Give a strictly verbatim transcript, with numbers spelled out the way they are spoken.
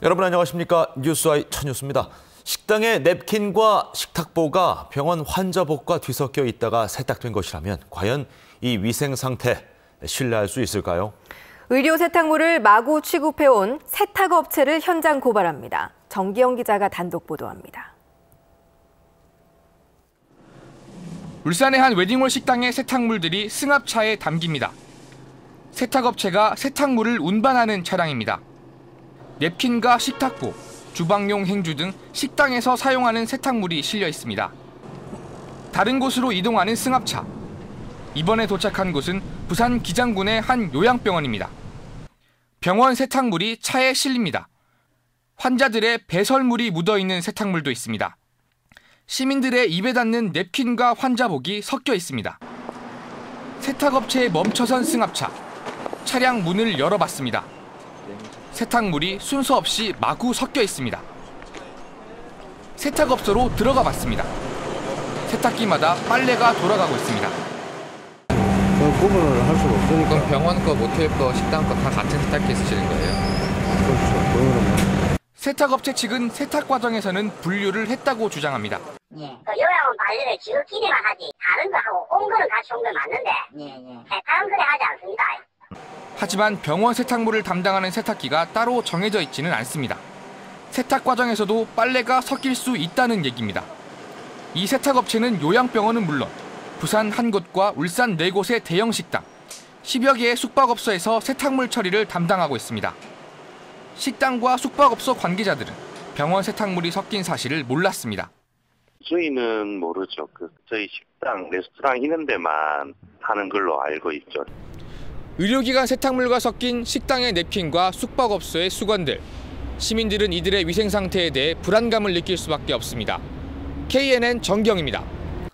여러분 안녕하십니까. 뉴스아이 천뉴스입니다. 식당의 냅킨과 식탁보가 병원 환자복과 뒤섞여 있다가 세탁된 것이라면 과연 이 위생 상태 신뢰할 수 있을까요? 의료 세탁물을 마구 취급해온 세탁업체를 현장 고발합니다. 정기영 기자가 단독 보도합니다. 울산의 한 웨딩홀 식당의 세탁물들이 승합차에 담깁니다. 세탁업체가 세탁물을 운반하는 차량입니다. 냅킨과 식탁보, 주방용 행주 등 식당에서 사용하는 세탁물이 실려 있습니다. 다른 곳으로 이동하는 승합차. 이번에 도착한 곳은 부산 기장군의 한 요양병원입니다. 병원 세탁물이 차에 실립니다. 환자들의 배설물이 묻어있는 세탁물도 있습니다. 시민들의 입에 닿는 냅킨과 환자복이 섞여 있습니다. 세탁업체에 멈춰선 승합차. 차량 문을 열어봤습니다. 세탁물이 순서 없이 마구 섞여 있습니다. 세탁업소로 들어가 봤습니다. 세탁기마다 빨래가 돌아가고 있습니다. 구분을 할 수가 없으니까. 그럼 병원 거, 모텔 거, 식당 거 다 같은 세탁기에 쓰시는 거예요? 그렇죠. 세탁업체 측은 세탁 과정에서는 분류를 했다고 주장합니다. 예. 그 요양은 관리를 지극히만 하지 다른 거 하고 온 거는 같이 온 건 맞는데 세탁은 그래 하지 않습니다. 하지만 병원 세탁물을 담당하는 세탁기가 따로 정해져 있지는 않습니다. 세탁 과정에서도 빨래가 섞일 수 있다는 얘기입니다. 이 세탁업체는 요양병원은 물론 부산 한 곳과 울산 네 곳의 대형 식당, 십여 개의 숙박업소에서 세탁물 처리를 담당하고 있습니다. 식당과 숙박업소 관계자들은 병원 세탁물이 섞인 사실을 몰랐습니다. 저희는 모르죠. 그 저희 식당, 레스토랑 있는 데만 하는 걸로 알고 있죠. 의료기관 세탁물과 섞인 식당의 냅킨과 숙박업소의 수건들. 시민들은 이들의 위생 상태에 대해 불안감을 느낄 수밖에 없습니다. 케이엔엔 정기영입니다.